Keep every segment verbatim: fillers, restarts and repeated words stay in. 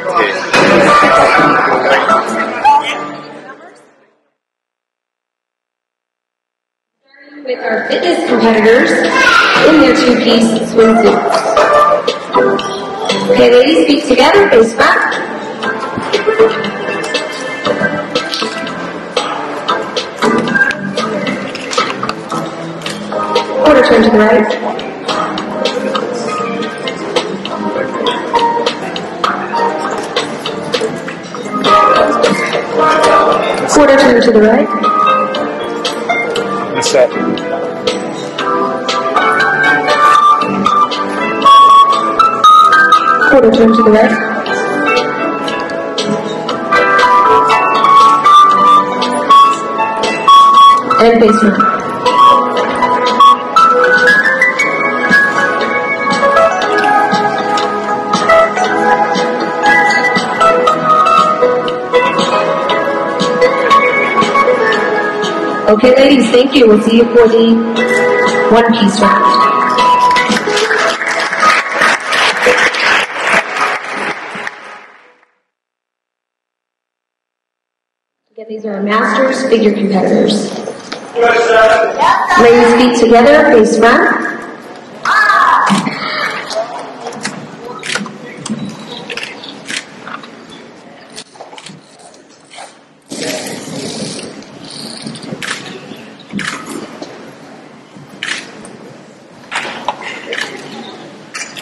Starting with our fitness competitors in their two-piece swim suits. Okay, ladies, feet together, face back. Quarter turn to the right. Quarter turn to the right. That's set. Quarter turn to the right. And face me. Okay, ladies, thank you. We'll see you for the one-piece round. Again, these are our masters figure competitors. Ladies, feet together, face front.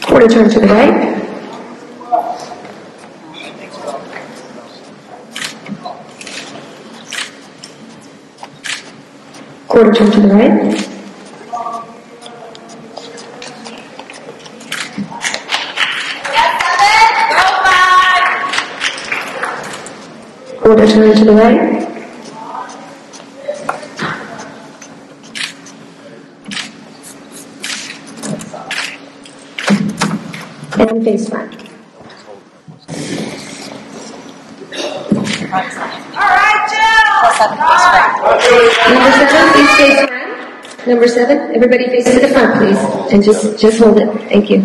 Quarter turn to the right. Quarter turn to the right. Quarter turn to the right. And face front. Alright, Jill! Number seven, please face front. Number seven, everybody face to the front, please. And just, just hold it. Thank you.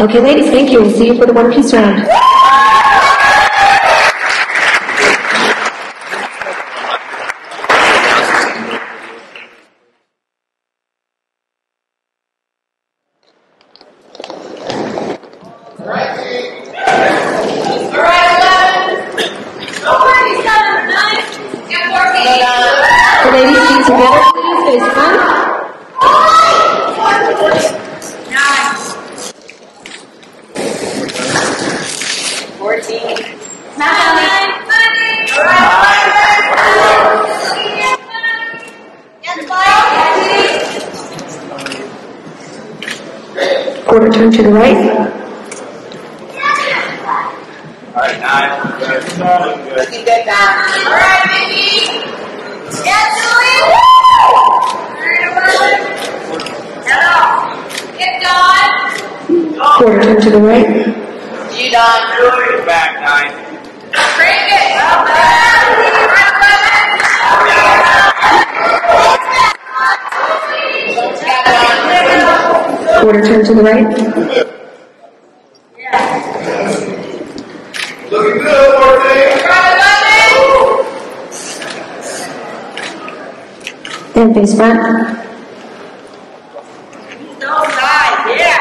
Okay, ladies, thank you. We'll see you for the one-piece round. Quarter turn to the right. All right, nine. Good. Solid. Good. Looking good now. All right, baby. Yeah, Julie. Woo! Hello. Get done. Quarter turn to the right. You done. Julie, back nine. Bring it. All right. Quarter turn to the right. And face front. Don't die, yeah.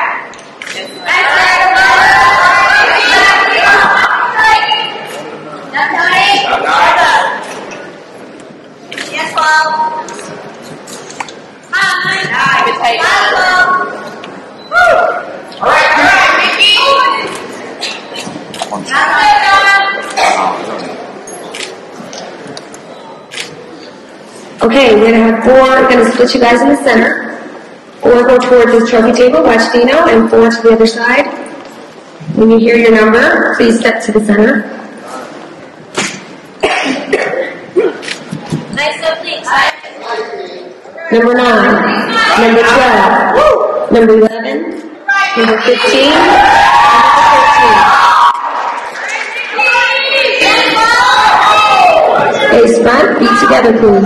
Yes, Bob. All right, all right, Mickey. That's right, Bob. Okay, we're going to have four. We're going to split you guys in the center. Or go towards this trophy table, watch Dino, and four to the other side. When you hear your number, please step to the center. Nice up, please. Number nine. Number twelve. Number eleven. Number fifteen. Number fifteen. Face front, feet together, please.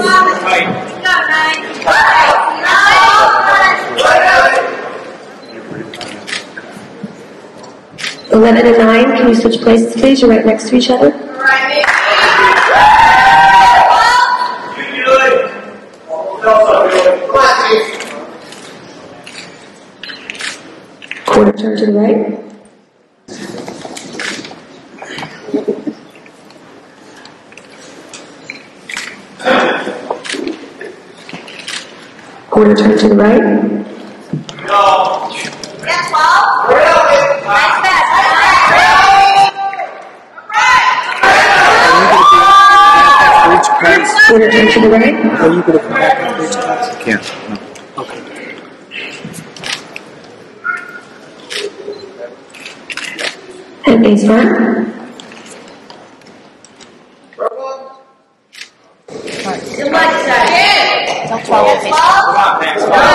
eleven and nine, can you switch places, please? You're right next to each other. Quarter turn to the right. Quarter turn to the right. Quarter turn to the right. Oh, you could have come back and reached us. Yeah. No. Okay. And face front.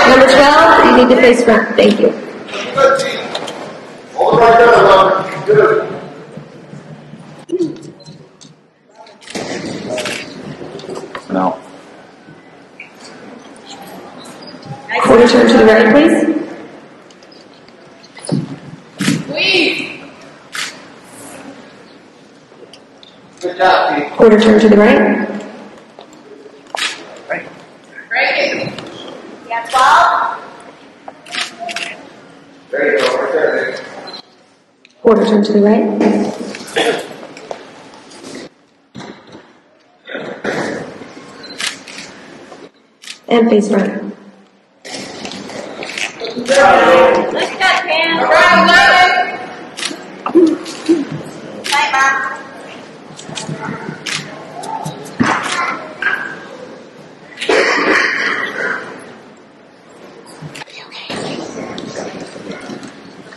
Number twelve, you need to face front. Thank you. All right, good. No. Quarter turn to the right, please. Please. Good job, Pete. Quarter turn to the right. Right. Right. Yeah, twelve. There you go. Right there. Quarter turn to the right. And face front. Look at that, Pam. Right, Mom.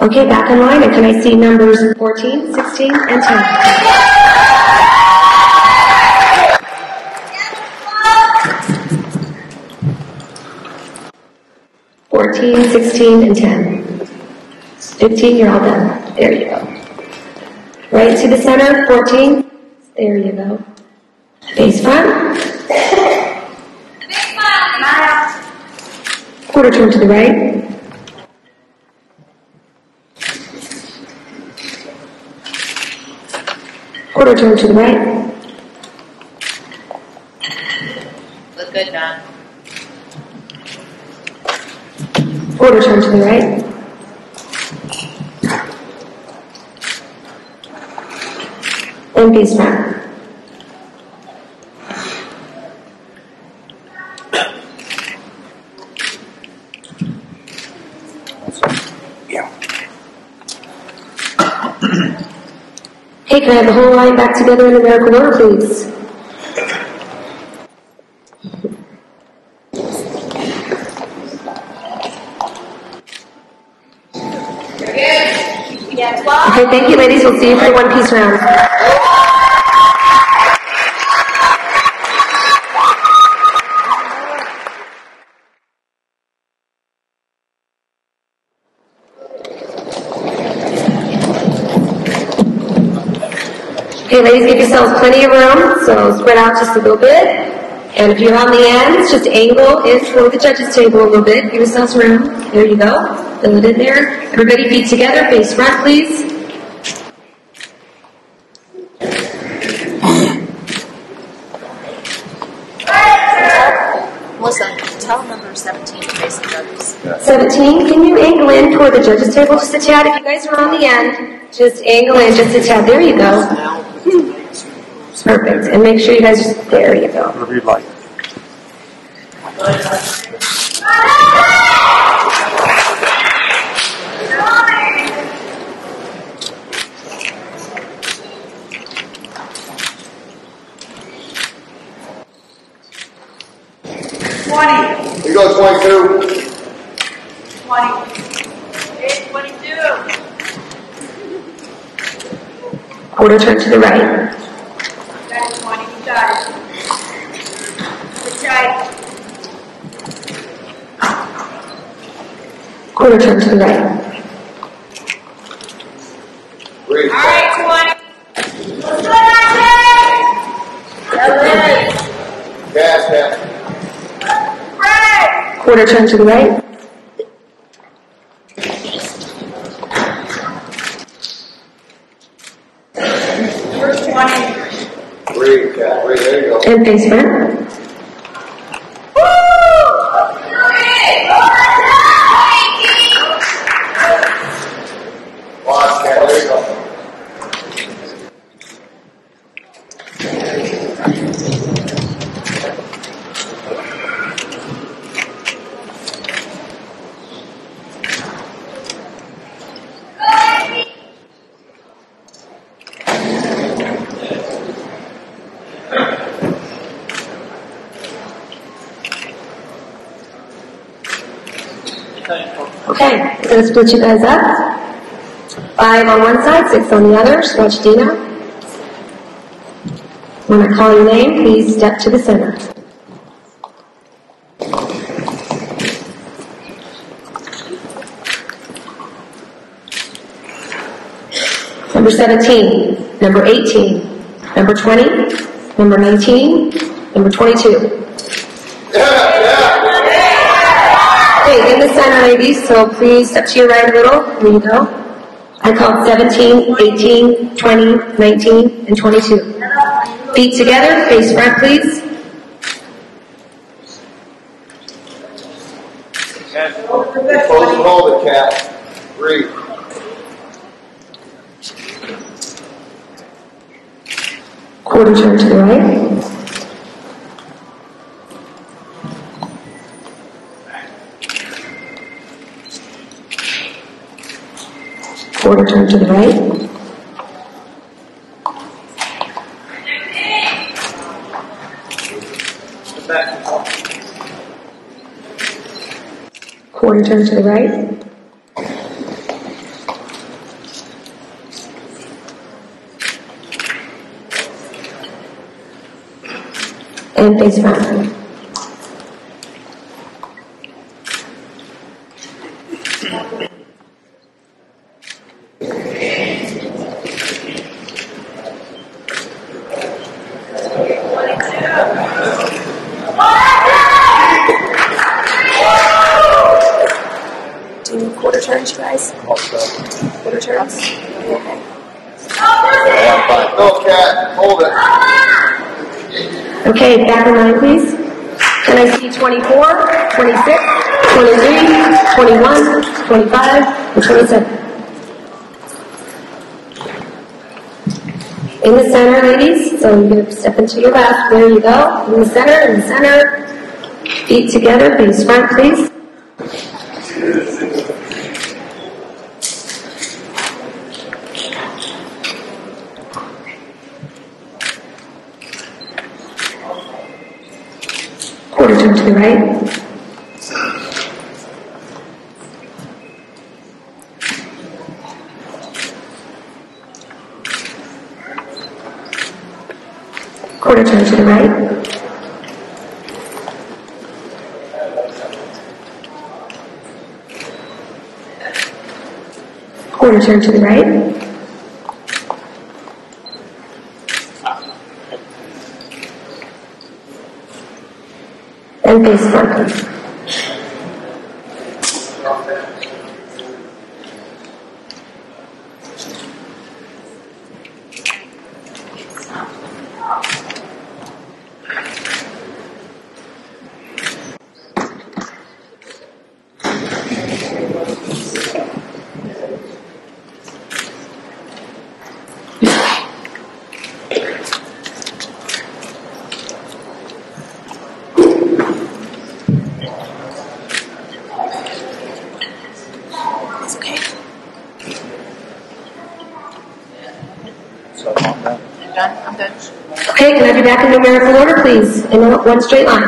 Okay, back in line. And can I see numbers fourteen, sixteen, and ten? fourteen, sixteen, and ten. fifteen, you're all done. There you go. Right to the center, fourteen. There you go. Face front. Quarter turn to the right. Quarter turn to the right. Look good, Don. Quarter turn to the right. And face front. Yeah. Hey, can I have the whole line back together in numerical order, please? Okay, thank you, ladies. We'll see you for the one-piece round. Okay, ladies, give yourselves plenty of room, so spread out just a little bit. And if you're on the ends, just angle in toward the judges' table a little bit. Give yourselves room. There you go. Fill it in there. Everybody feet together. Face front, please. seventeen, can you angle in toward the judges' table just a tad? If you guys are on the end, just angle in just a tad. There you go. Hmm. Perfect. And make sure you guys are... There you go. Whatever you'd like. twenty. Here you go, twenty-two. twenty. Here's twenty-two. Quarter turn to the right. That's twenty. You got it. Good tight. Quarter turn to the right. Great. All right, twenty. Let's go, Dante! Gas, man. Right! Quarter turn to the right. First twenty. Great, gas. Great, there you go. And face front. Okay, I'm going to split you guys up. Five on one side, six on the other. Stretch Dina. When I call your name, please step to the center. Number seventeen, number eighteen, number twenty, number nineteen, number twenty-two. Yeah. In the center, ladies, so please step to your right a little. There you go. I called seventeen, eighteen, twenty, nineteen, and twenty-two. Feet together, face front, please. Hold it, Cat. Breathe. Quarter turn to the right. Quarter turn to the right. Quarter turn to the right. And face front. Okay, back in line, please. Can I see twenty-four, twenty-six, twenty-three, twenty-one, twenty-five, and twenty-seven? In the center, ladies. So you're going to step into your left. There you go. In the center, in the center. Feet together, face front, please. Quarter turn to the right. Quarter turn to the right. Quarter turn to the right. And face front. Okay, can I be back in numerical order, please? In one straight line.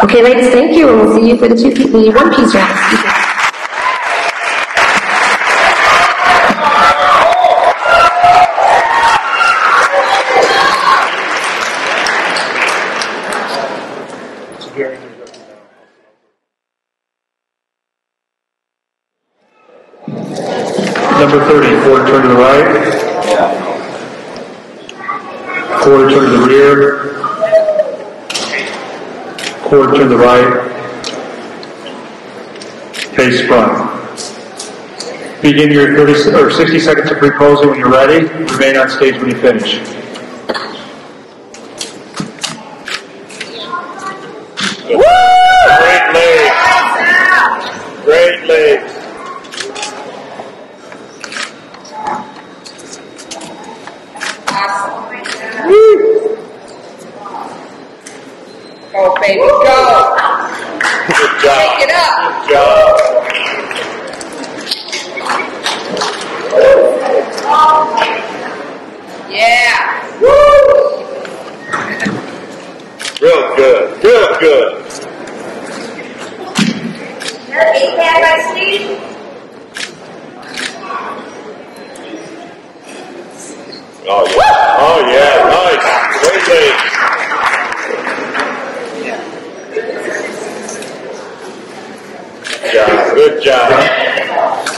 Okay, ladies, thank you, and we'll see you for the two piece, the one piece round. Number thirty, forward turn to the right, forward turn to the rear, forward turn to the right, face front. Begin your thirty or sixty seconds of free posing when you're ready. Remain on stage when you finish.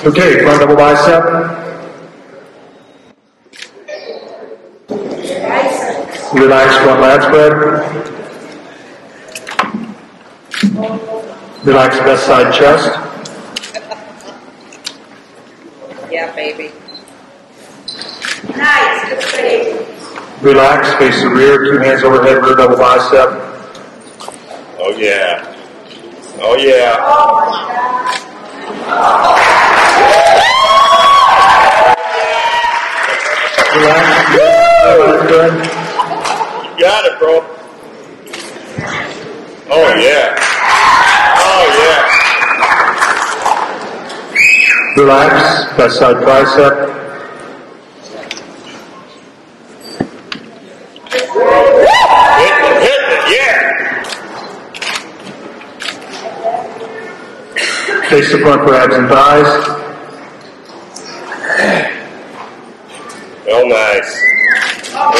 Okay, front double bicep. Relax front lat spread. Relax best side chest. Yeah, baby. Nice, good face. Relax, face the rear, two hands overhead, rear double bicep. Oh yeah. Oh yeah. Oh my God. You got it, bro. Oh, yeah. Oh, yeah. Relax. Best side tricep. Hit it, hit it, yeah. Face the front for abs and thighs. Real nice.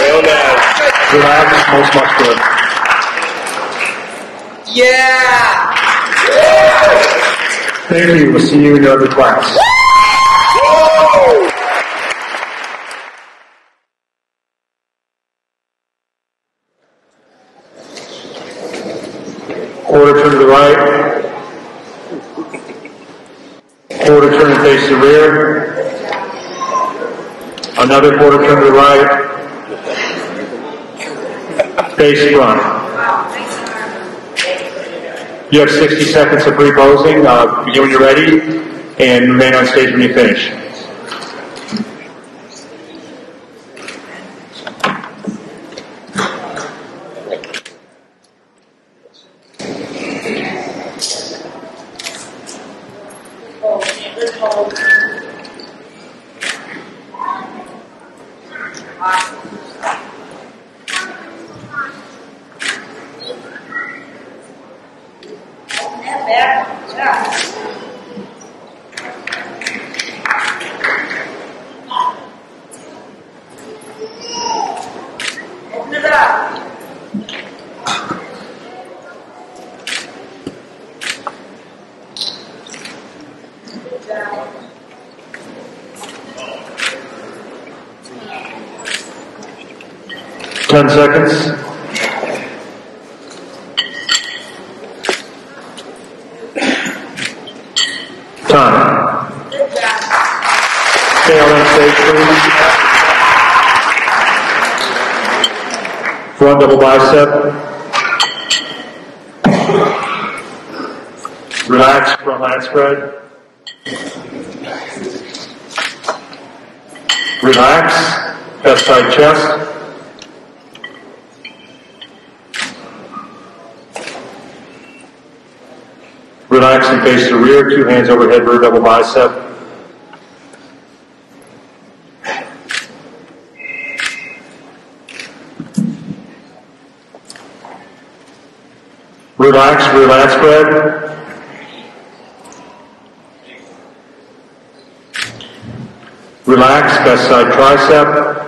Real nice. Relax, most muscular. Yeah. yeah. Thank you. We'll see you in the other class. Woo! Quarter turn to the right. Quarter turn and face the rear. Another quarter turn to the right. Face front. You have sixty seconds of free posing. Uh, begin when you're ready, and remain on stage when you finish. Ten seconds. Time. Stay on stage, please. Front double bicep. Relax, front lat spread. Relax, best side chest. Relaxing face to rear, two hands overhead, rear double bicep. Relax, rear lat spread. Relax, best side tricep.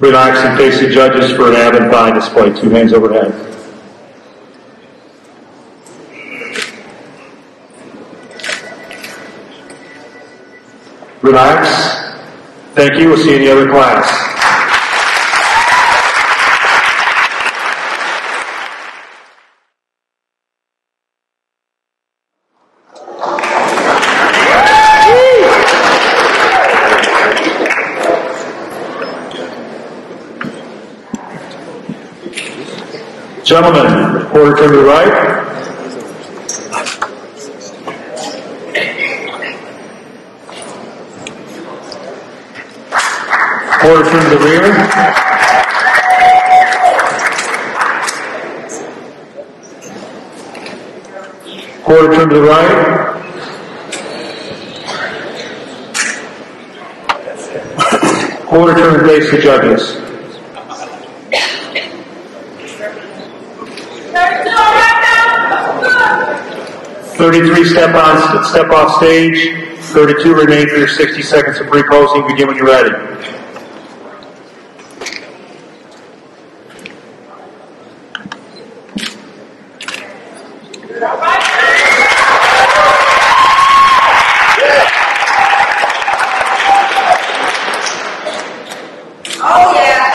Relax and face the judges for an ab and thigh display. Two hands overhead. Relax. Thank you. We'll see you in the other class. Gentlemen, quarter to the right. Quarter to the rear. Quarter to the right. Quarter turn and face the judges. thirty-three step on, step off stage. thirty-two remain for your sixty seconds of pre-posing. Begin when you're ready. Oh yeah.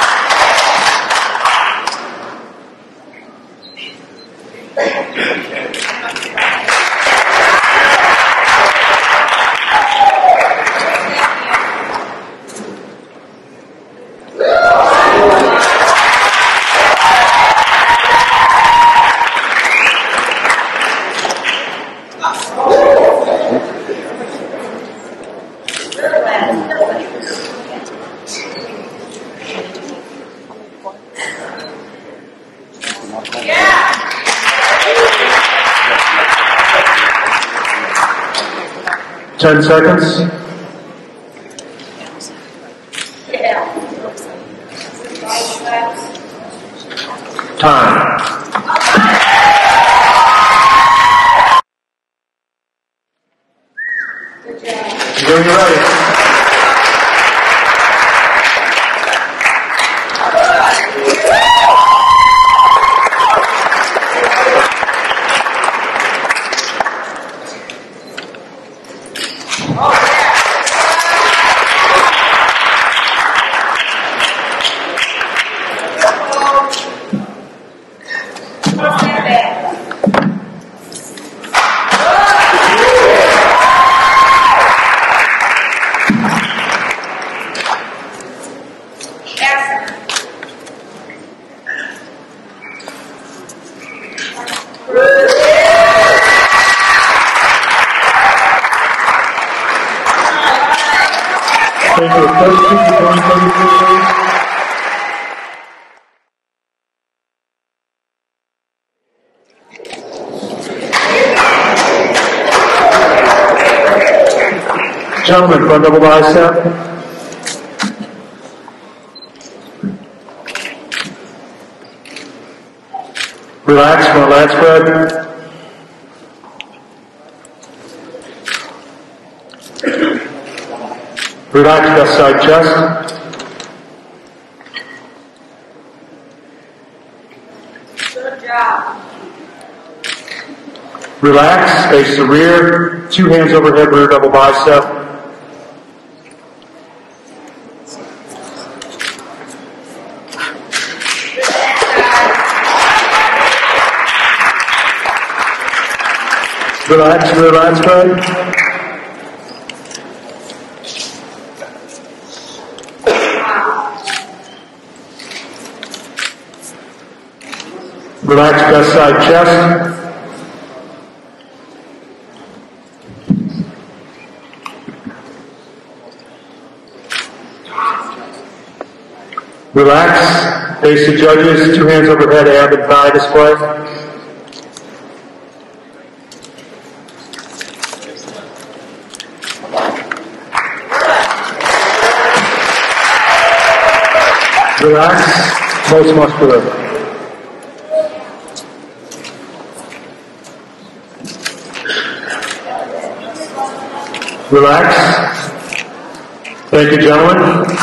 Ten seconds. Yeah. Time. Good job. You're doing right. Thank you. Thank you. Gentlemen, front double bicep. Relax, front lat spread. Relax, best side chest. Good job. Relax, face the rear. Two hands overhead, rear double bicep. Relax, rear lat spread. Relax, best side chest. Relax. Face the judges. Two hands overhead, ab and thigh display. Relax. Most muscular. Relax. Thank you, gentlemen.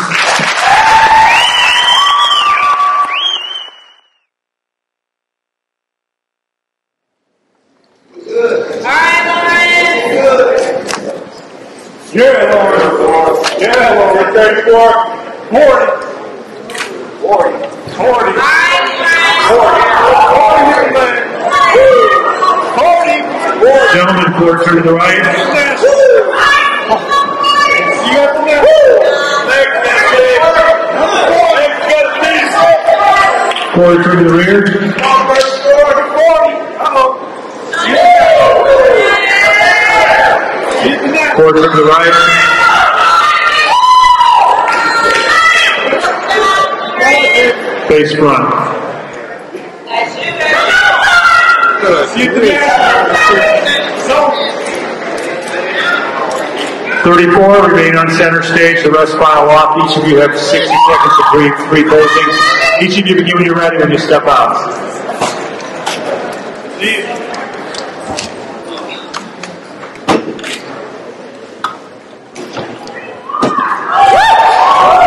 thirty-four, remain on center stage, the rest final off. Each of you have sixty seconds to breathe, three closings. Each of you begin when you're ready when you step out.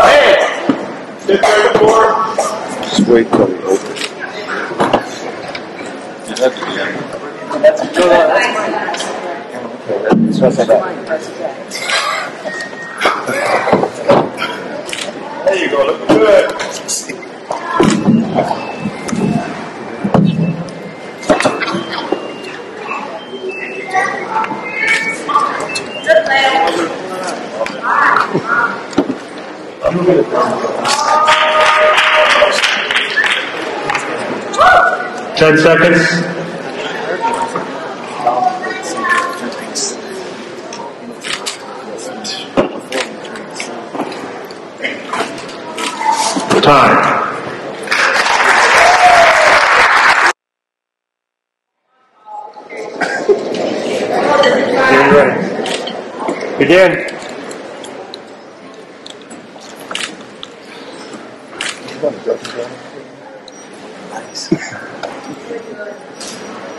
Hey. Just wait till we open. That's a good one. That's a good one. There you go, look good. Ten seconds. Begin. Nice.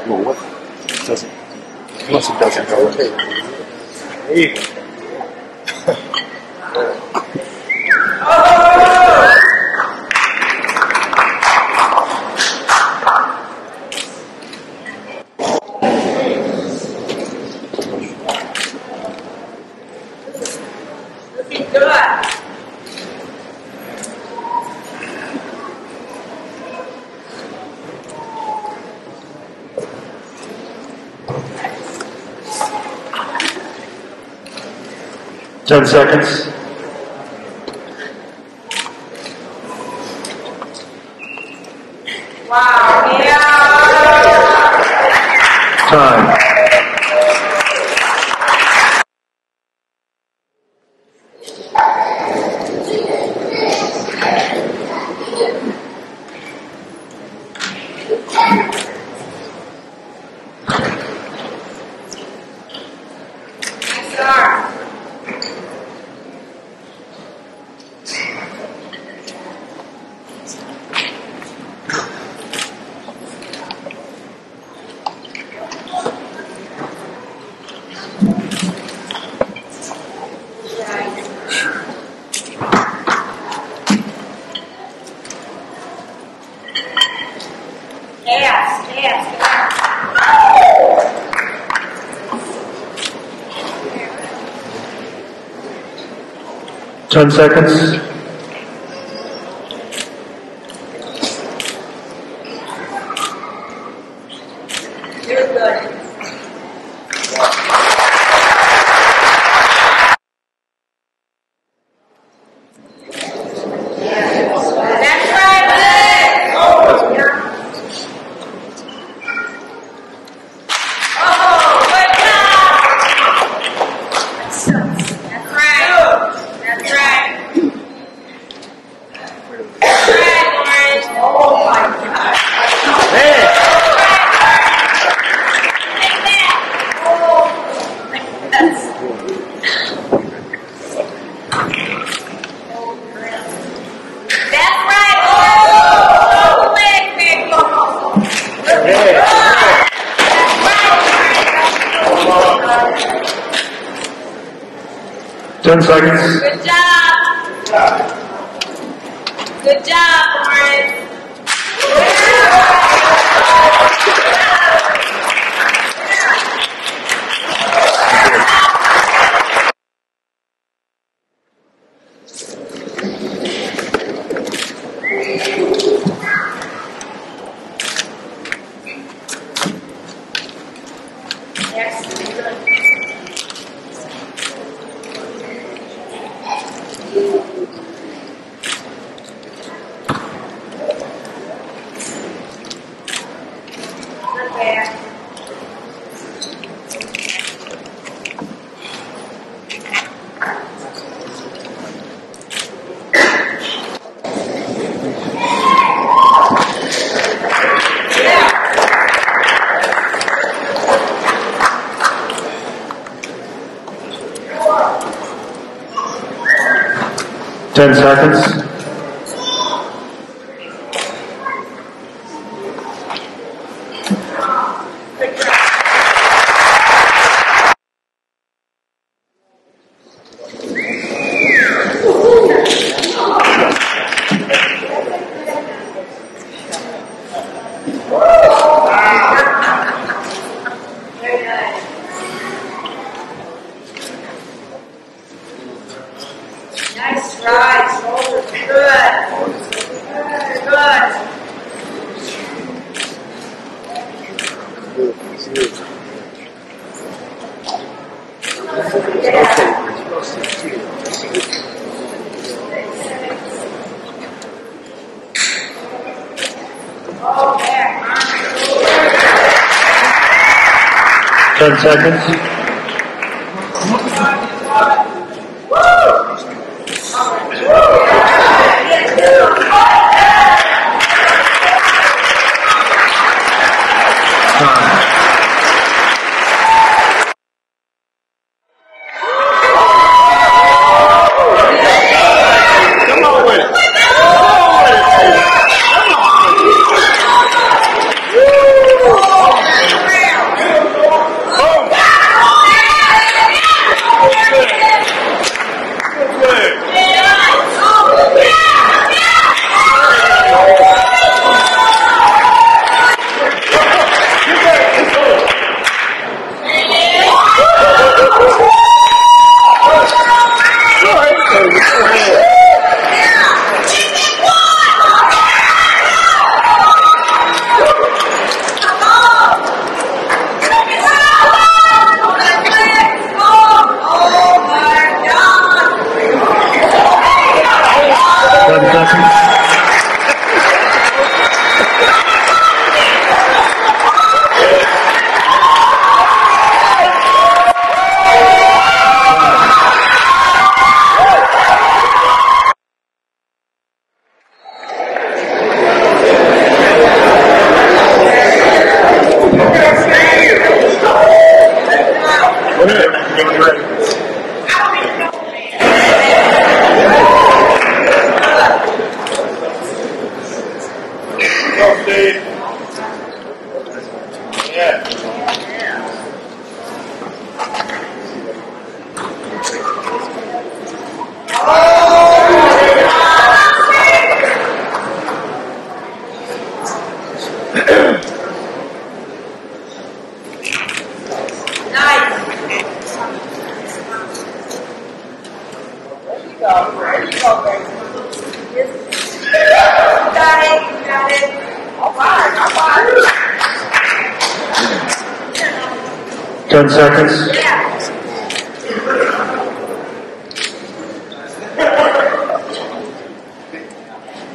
Well, what? It doesn't. Unless it doesn't go away. There you go. Ten seconds. Wow. Yeah. Time. Ten seconds. Thank you. Ten seconds. Good job. Good job, Lawrence. Ten seconds. Ten seconds. Ten seconds.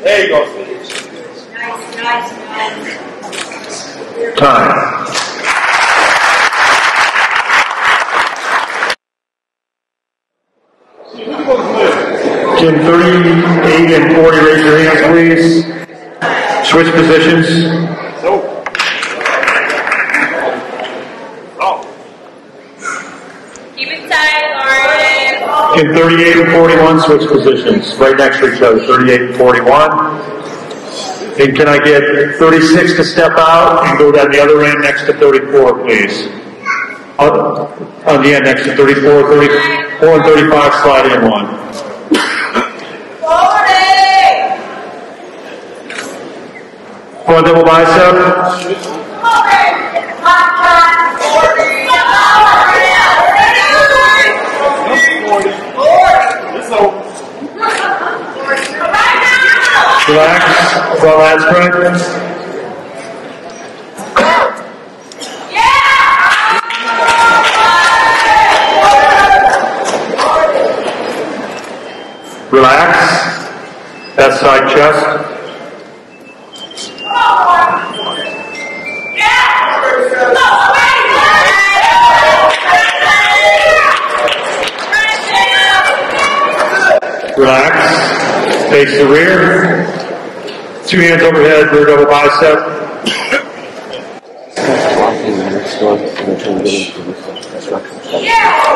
There you go. Nice, nice, nice. Time. Can thirty-eight and forty raise your hands, please? Switch positions. Keep it tight. in thirty-eight and forty-one, switch positions, right next to each other, thirty-eight and forty-one. And can I get thirty-six to step out and go down the other end next to thirty-four, please? Up, on the end next to thirty-four, thirty-four and thirty-five, slide in one. forty! Front double bicep. Relax, front lat spread. Relax, that side chest. Relax, face the rear. Two hands overhead, rear double bicep. Yeah!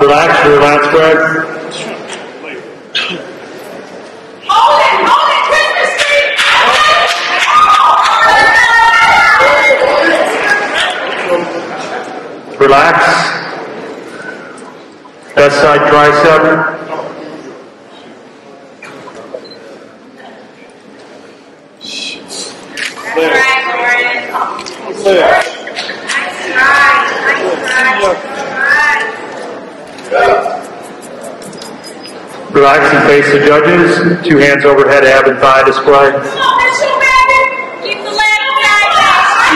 Relax, your lat spread. Hold it, hold it, Christmas tree! Relax. That side tricep. That's right, Lauren. Relax and face the judges. Two hands overhead, ab and thigh display. Keep the leg back.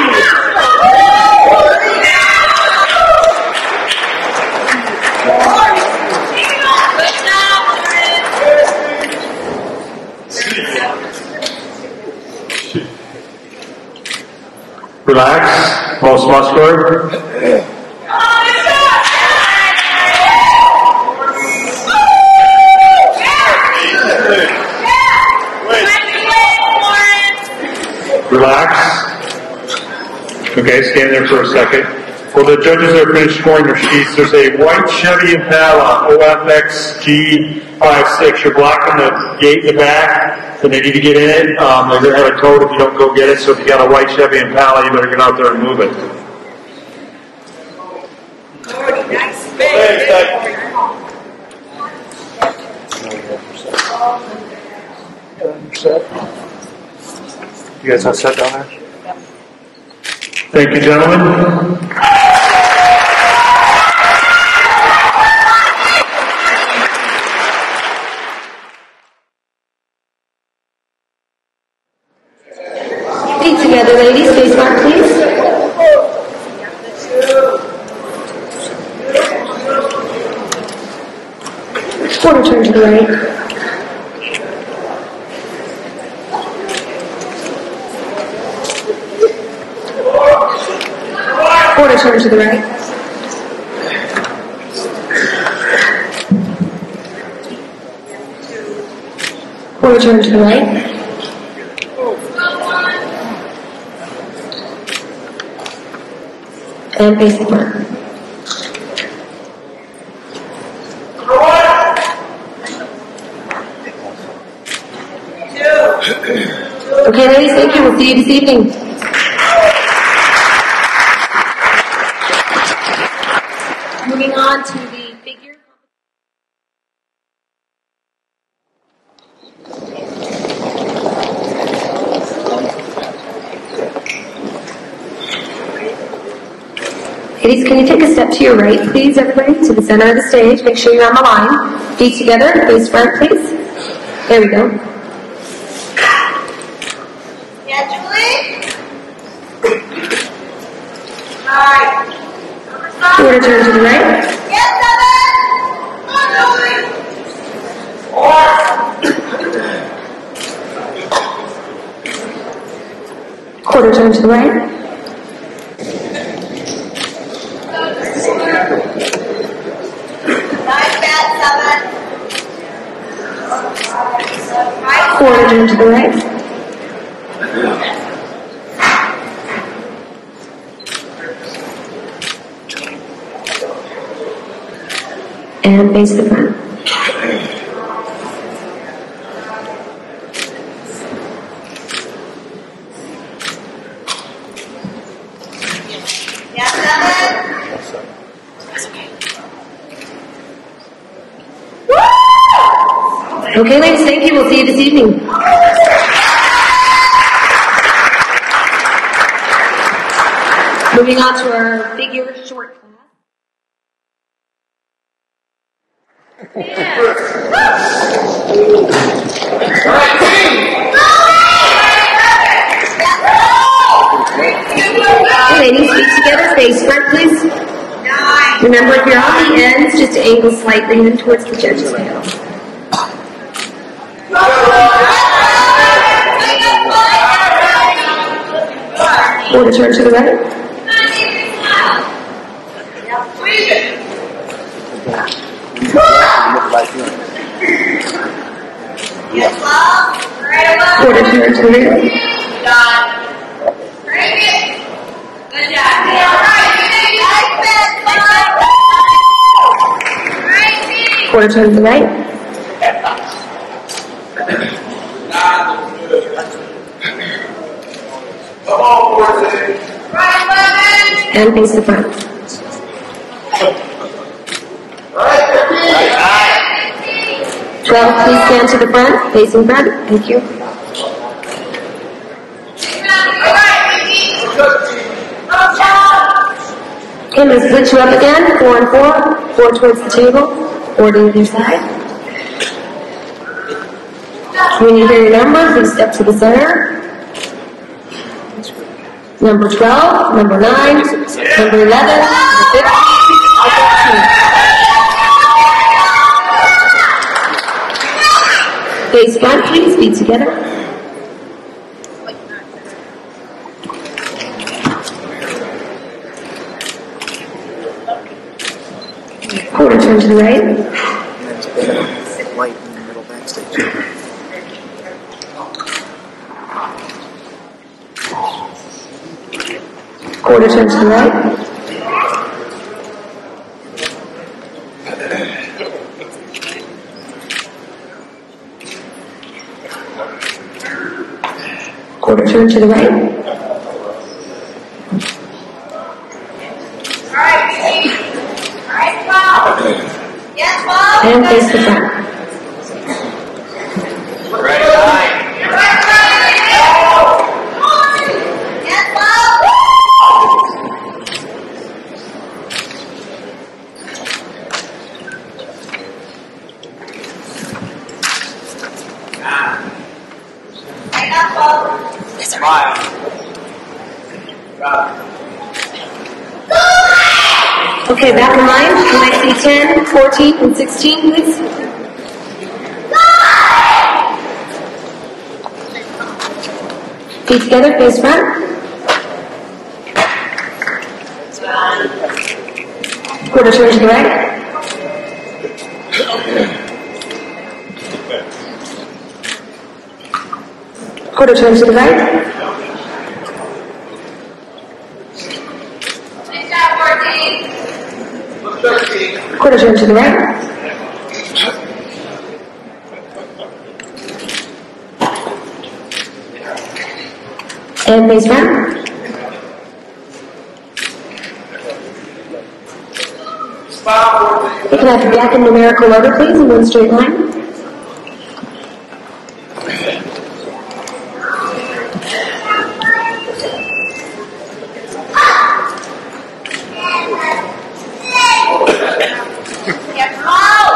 Relax, most muscular. Relax. Okay, stand there for a second. While the judges are finished scoring their sheets, there's a white Chevy Impala, O F X G five six. You're blocking the gate in the back, and they need to get in it. Um, they're going to have a code if you don't go get it, so if you got a white Chevy Impala, you better get out there and move it. You guys all set down there? Yep. Thank you, gentlemen. Feet together, ladies. Face mark, please. Quarter turn to the right. Turn to the right. Quarter turn to the right. And basic mark. Okay, ladies, thank you. We'll see you this evening. Ladies, can you take a step to your right, please, everybody, to the center of the stage. Make sure you're on the line. Feet together, face front, please. There we go. Yeah, Julie? All right. Number five. Quarter turn to the right. Yes, seven. Quarter turn to the right. Quarter turn to the right. and face the front. That's okay. Okay, ladies, thank you. We'll see you this evening. Moving on to our figure short class. Yeah. All right, team. Ladies, feet together, face front, please. Nine. Remember, if you're on the ends, just angle slightly in towards the judge's panel. Want to turn to the right? Quarter turn to the rear. Quarter turn to the right. And face the front. twelve, please stand to the front, facing front. Thank you. Okay, I'm going to switch you up again, four and four, four towards the table, four to either side. When you hear your number, please step to the center. Number twelve, number nine, number eleven, number fifteen, face front, please, feet together. Quarter turn to the right. Light in the middle backstage. Quarter turn to the right. Quarter turn to the right. And face the front. Okay, back in line. Can I see ten, fourteen, and sixteen, please? Feet together, face front. Quarter turn to the right. Quarter turn to the right. Quarter turn to the right. And face front. You can have back in numerical order, please, in one straight line.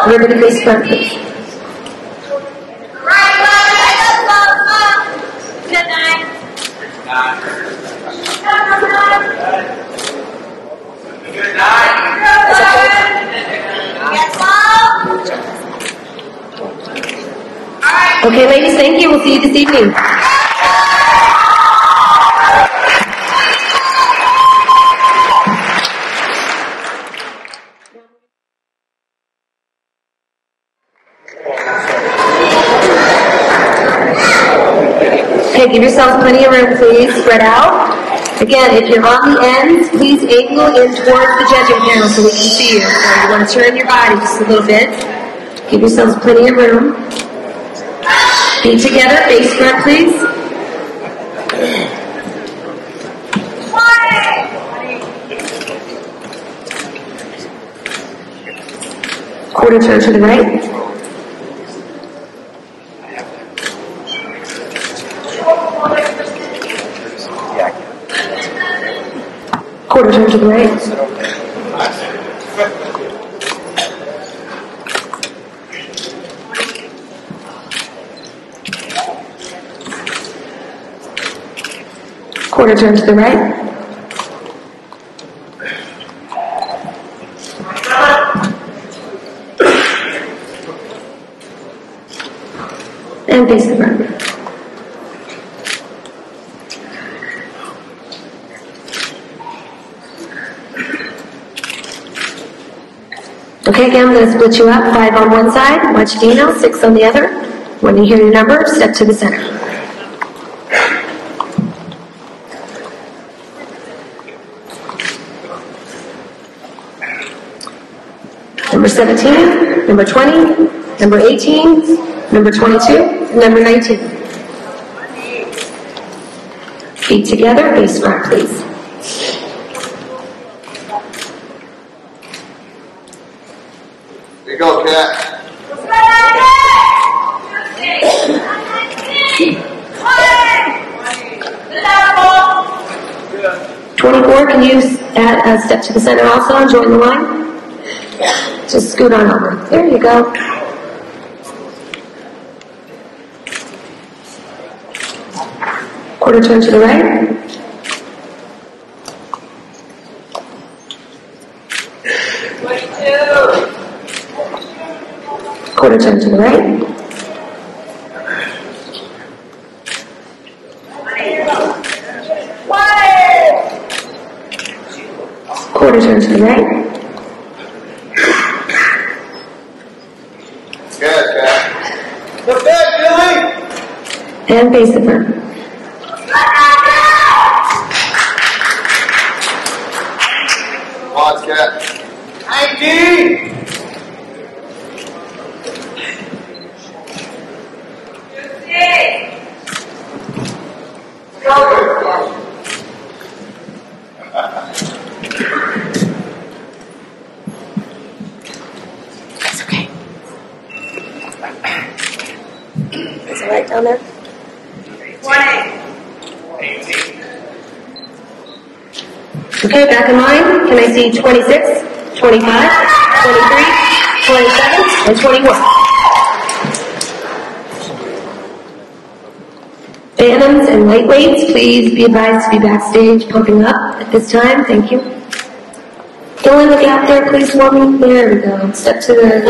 Remember to face front, please. Okay, ladies, thank you. We'll see you this evening. Give yourselves plenty of room, please. Spread out. Again, if you're on the ends, please angle in towards the judging panel so we can see you. So you want to turn your body just a little bit. Give yourselves plenty of room. Feet together, face front, please. Quarter turn to the right. Quarter turn to the right. Quarter turn to the right. And face the front. Okay, again, I'm going to split you up. Five on one side, watch Dino, six on the other. When you hear your number, step to the center. Number seventeen, number twenty, number eighteen, number twenty-two, and number nineteen. Feet together, face front, please. Go, Cat. twenty-four, can you add a step to the center also and join the line? Just scoot on over. There you go. Quarter turn to the right. Quarter turn to the right. Quarter turn to the right. Good, guys. Look back, Billy! And face the front. Come on, Cat. I D! That's okay. Is it right down there? Okay, back in line. Can I see twenty-six, twenty-five, twenty-three, twenty-seven, and twenty-one? Phantoms and lightweights, please be advised to be backstage pumping up at this time. Thank you. Don't look out there, please, for me. There we go. Step to the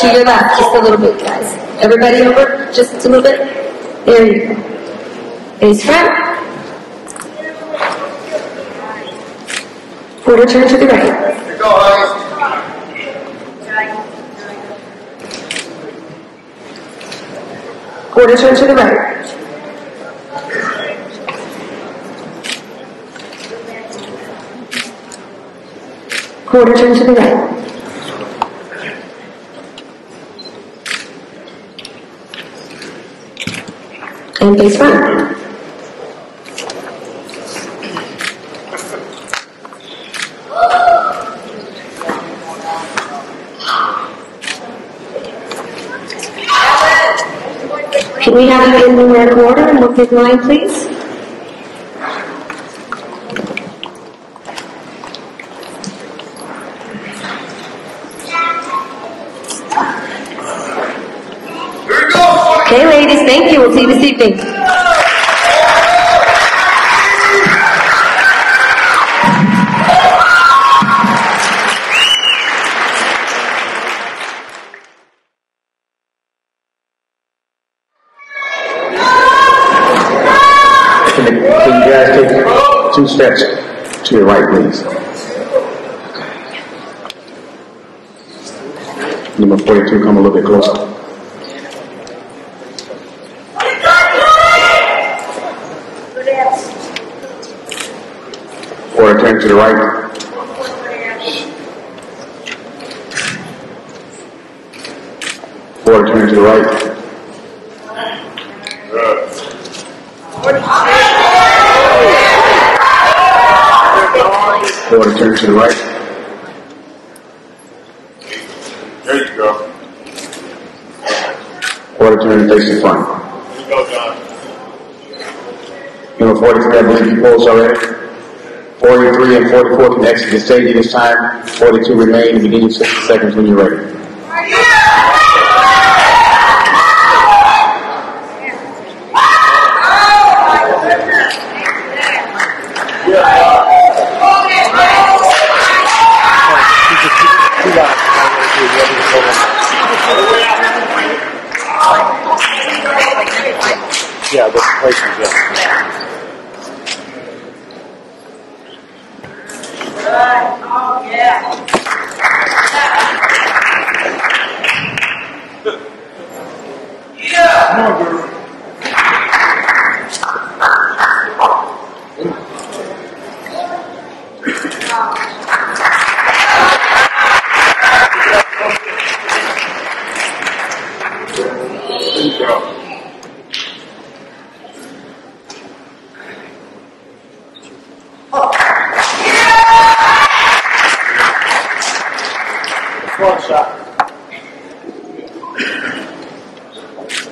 to your left just a little bit, guys. Everybody over just a little bit. There you go. Face front. Quarter turn to the right. Quarter turn to the right. Quarter turn to the right. And face front. Can we have you in numeric order and look at line, please? Okay, ladies, thank you. We'll see you this evening. Can you guys take two steps to your right, please? Number forty-two, come a little bit closer. Or turn to the right. Or turn to the right. Or turn to the right. There you go. Quarter turn, facing front. There you go, John. Number forty-three, I believe you polls already. forty-three and forty-four can exit the stadium this time. forty-two remain. You need sixty seconds when you're ready. Yeah, those places, yeah.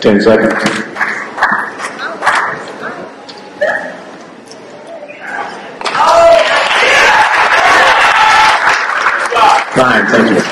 Ten seconds. Fine, thank you.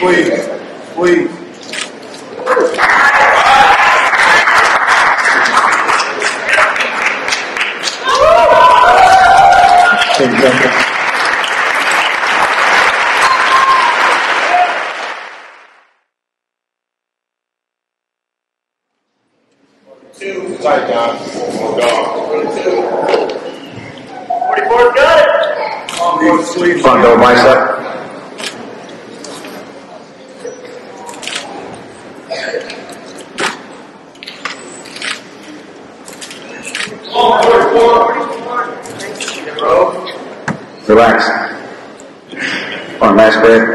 Please, please. Thank you. Relax. On last breath.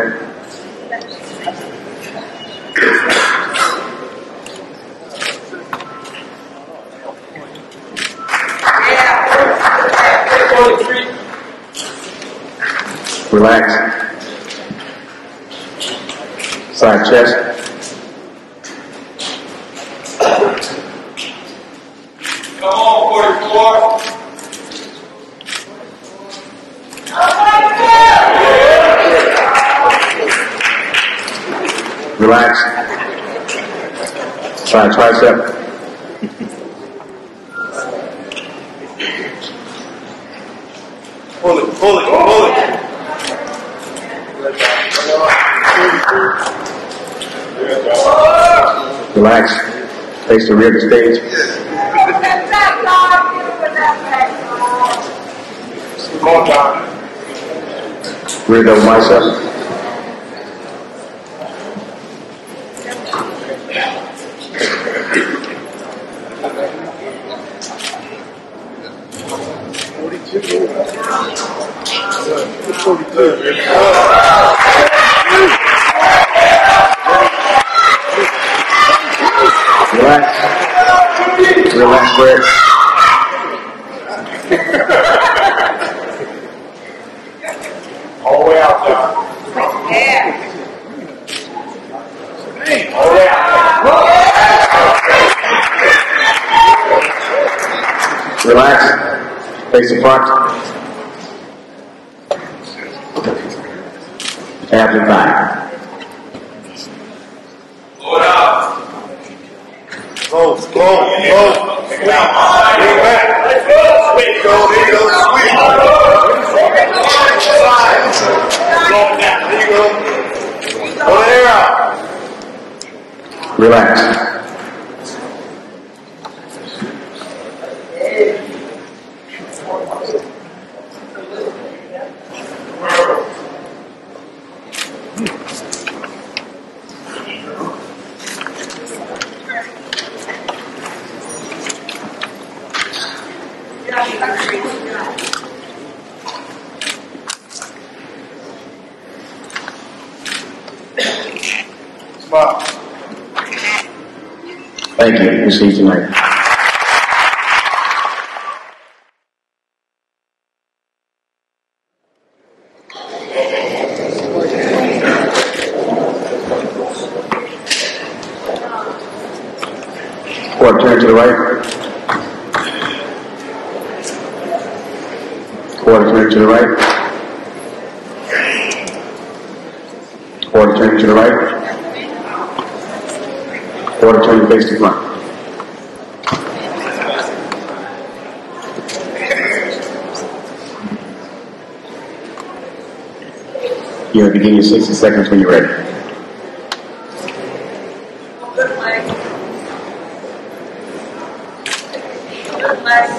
Relax. Side chest. Relax. Side tricep. Pull it, pull it, pull it. Relax. Face the rear of the stage. Come on, John. Rear double bicep. Relax. Relax, Brett. All the way out there. Yeah. All the way out. Relax. Face the front. Everybody. Hold up. Close, close, close. Sweet. Sweet. Sweet. Go, Eagle, sweet. Slide. Go down, Eagle. Hold the air out. Relax. Thank you. We'll see you tonight. Court, turn to the right. Court, turn to the right. Court, turn to the right. Quarter turn face to front. You have to give you sixty seconds when you're ready. Good leg. Good leg.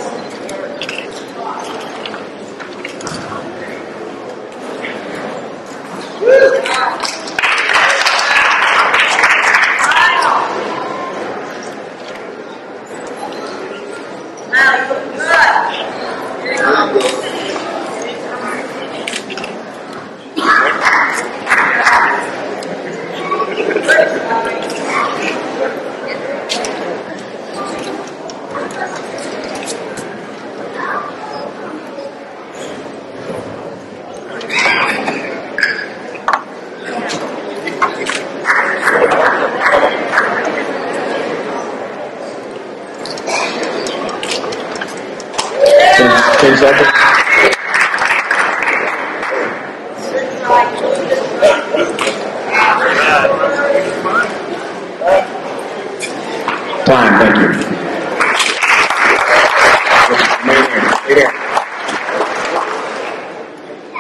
Time, thank you.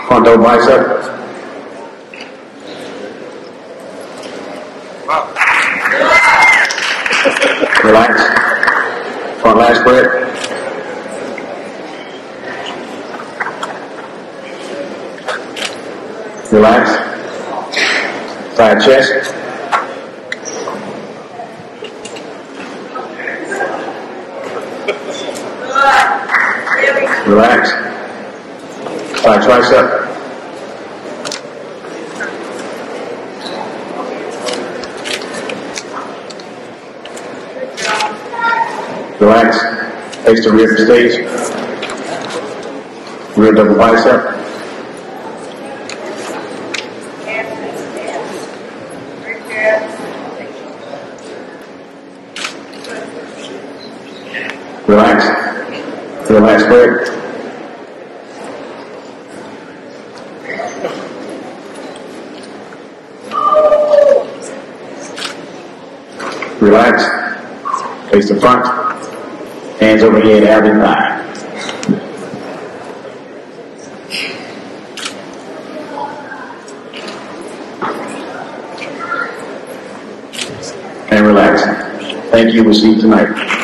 Front double bicep. Wow. Relax. Front lat spread. Relax. Side chest. Relax. Side tricep. Relax. Face the rear of the stage. Rear double bicep. Relax. Relax break. Relax, face the front, hands overhead, abdomen high. And relax. Thank you, we'll see you tonight.